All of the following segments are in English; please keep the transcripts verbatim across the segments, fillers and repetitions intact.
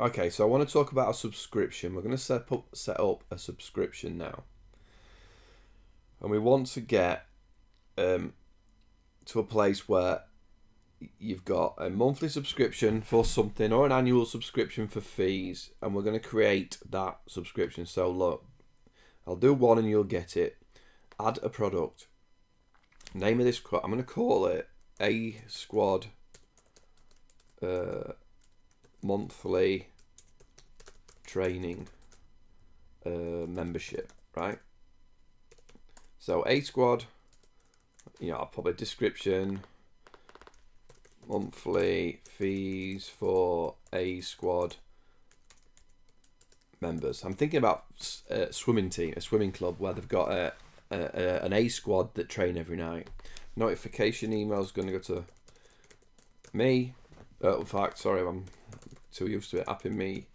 Okay, so I want to talk about a subscription. We're going to set up, set up a subscription now. And we want to get um, to a place where you've got a monthly subscription for something or an annual subscription for fees. And we're going to create that subscription. So look, I'll do one and you'll get it. Add a product. Name of this, I'm going to call it A Squad uh, monthly training uh, membership, right? So A Squad, you know, I'll pop a description, monthly fees for A Squad members. I'm thinking about a swimming team, a swimming club where they've got a, a, a an A Squad that train every night. Notification email is going to go to me. Uh, in fact, sorry, I'm too used to it. Happy Me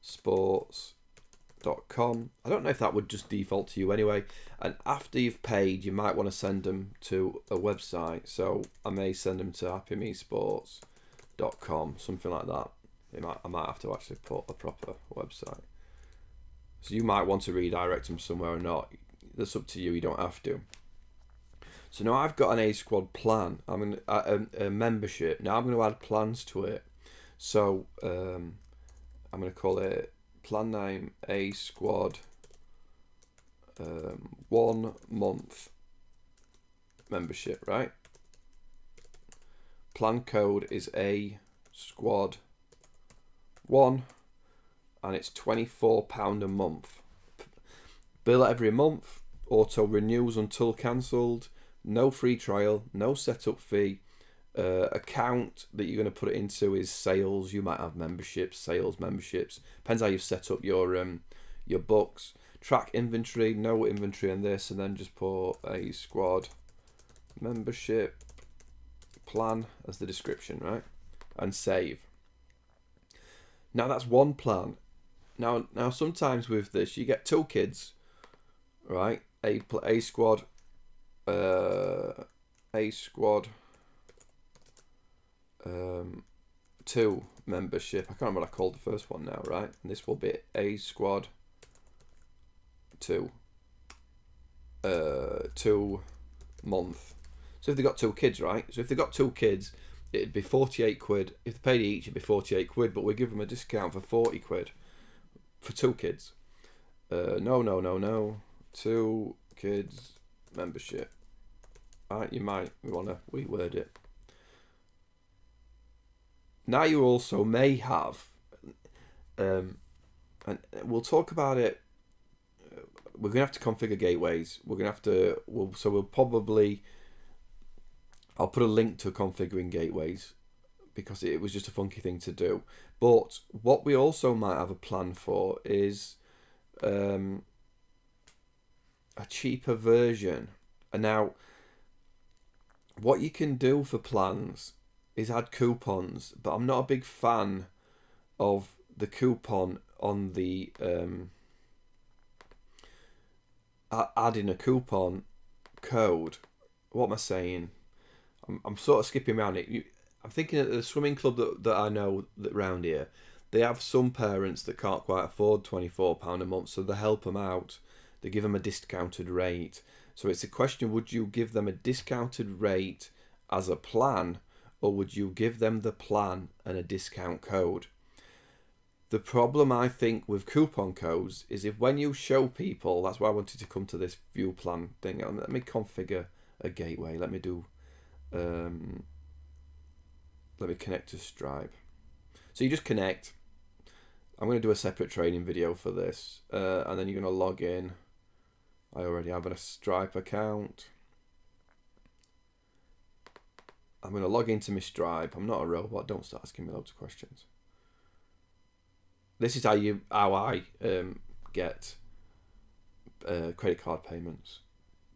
Sports dot com. I don't know if that would just default to you anyway. And after you've paid, you might want to send them to a website. So I may send them to Happy Me Sports dot com, something like that. It might, I might have to actually put a proper website. So you might want to redirect them somewhere or not. That's up to you. You don't have to. So now I've got an A Squad plan. I'm going to, a, a membership. Now I'm going to add plans to it. So um, I'm going to call it plan name A Squad um, one month membership, right? Plan code is A Squad one, and it's twenty-four pounds a month. Bill every month. Auto renews until cancelled. No free trial, no setup fee. Uh, account that you're going to put it into is sales. You might have memberships, sales memberships. Depends how you've set up your um, your books. Track inventory, no inventory on this, and then just put A Squad membership plan as the description, right? And save. Now that's one plan. Now, now sometimes with this, you get two kids, right? A A Squad. Uh, A Squad um, two membership. I can't remember what I called the first one now, right? And this will be A Squad two uh, two month. So if they've got two kids, right? So if they've got two kids, it'd be forty-eight quid. If they paid each, it'd be forty-eight quid, but we give them a discount for forty quid for two kids. Uh, no, no, no, no. Two kids membership. Right, you might want to reword it. Now you also may have, um, and we'll talk about it. We're gonna have to configure gateways. We're gonna have to. We'll, so we'll probably. I'll put a link to configuring gateways because it was just a funky thing to do. But what we also might have a plan for is. Um, a cheaper version. And now what you can do for plans is add coupons, but I'm not a big fan of the coupon on the um, adding a coupon code. What am I saying? I'm, I'm sort of skipping around it. You, I'm thinking at the swimming club that, that I know that round here, they have some parents that can't quite afford twenty-four pounds a month, so they help them out. They give them a discounted rate. So it's a question, would you give them a discounted rate as a plan, or would you give them the plan and a discount code? The problem I think with coupon codes is if when you show people, that's why I wanted to come to this view plan thing. Let me configure a gateway. Let me do, um, let me connect to Stripe. So you just connect. I'm gonna do a separate training video for this. Uh, and then you're gonna log in. I already have a Stripe account. I'm going to log into my Stripe. I'm not a robot. Don't start asking me loads of questions. This is how you, how I um, get uh, credit card payments.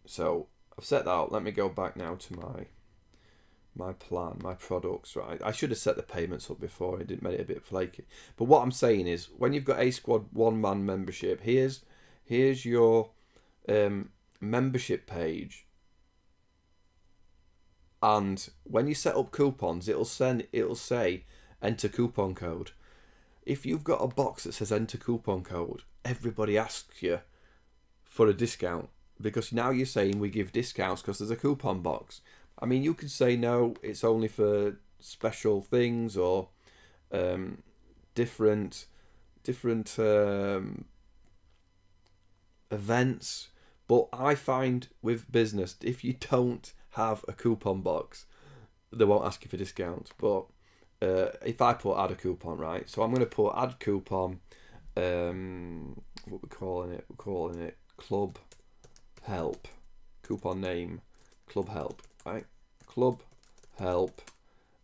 So I've set that up. Let me go back now to my my plan, my products. Right, I should have set the payments up before. It did make it a bit flaky. But what I'm saying is, when you've got A Squad one man membership, here's here's your Um, membership page, and when you set up coupons, it'll send it'll say enter coupon code. if you've got a box that says enter coupon code, everybody asks you for a discount, because now you're saying we give discounts because there's a coupon box. I mean, you could say no, it's only for special things or um, different different um, events. But I find with business, if you don't have a coupon box, they won't ask you for discounts. But uh, if I put add a coupon, right? So I'm going to put add coupon. Um, what we're calling it? We're calling it Club Help. Coupon name Club Help. Right? Club Help.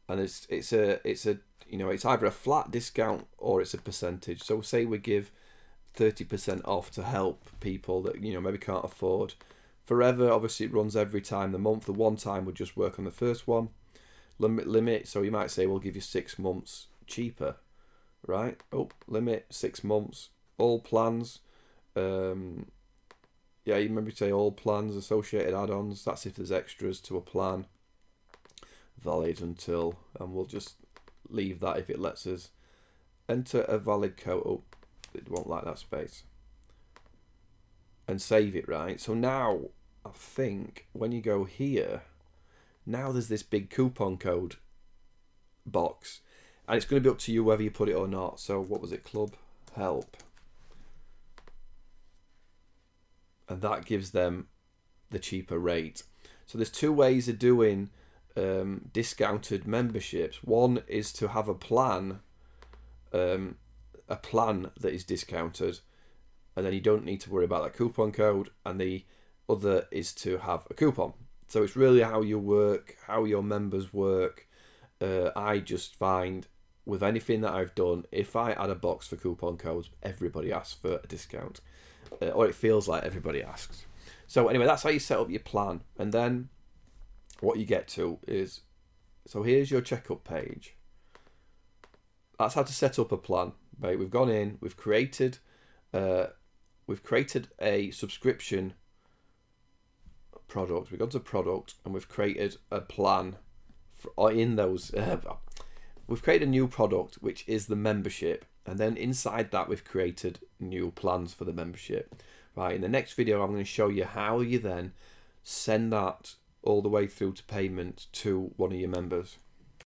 And it's it's a it's a you know it's either a flat discount or it's a percentage. So say we give thirty percent off to help people that you know maybe can't afford forever. Obviously it runs every time of the month. The one time would just work on the first one. Limit limit, so you might say we'll give you six months cheaper, right? Oh, limit six months, all plans. Um yeah, you maybe say all plans, associated add-ons, that's if there's extras to a plan, valid until, and we'll just leave that if it lets us. Enter a valid code. Oh, it won't like that space, and save it, right? So now I think when you go here, now there's this big coupon code box, and it's going to be up to you whether you put it or not. So what was it? Club Help, and that gives them the cheaper rate. So there's two ways of doing um, discounted memberships. One is to have a plan um, a plan that is discounted, and then you don't need to worry about that coupon code, and the other is to have a coupon. So it's really how you work, how your members work. uh, I just find with anything that I've done, if I add a box for coupon codes, everybody asks for a discount, uh, or it feels like everybody asks. So anyway, that's how you set up your plan. And then what you get to is, so here's your checkup page. That's how to set up a plan. Right, we've gone in, we've created, uh, we've created a subscription product. We've gone to product, and we've created a plan for, in those. Uh, we've created a new product, which is the membership, and then inside that we've created new plans for the membership. Right, in the next video, I'm going to show you how you then send that all the way through to payment to one of your members.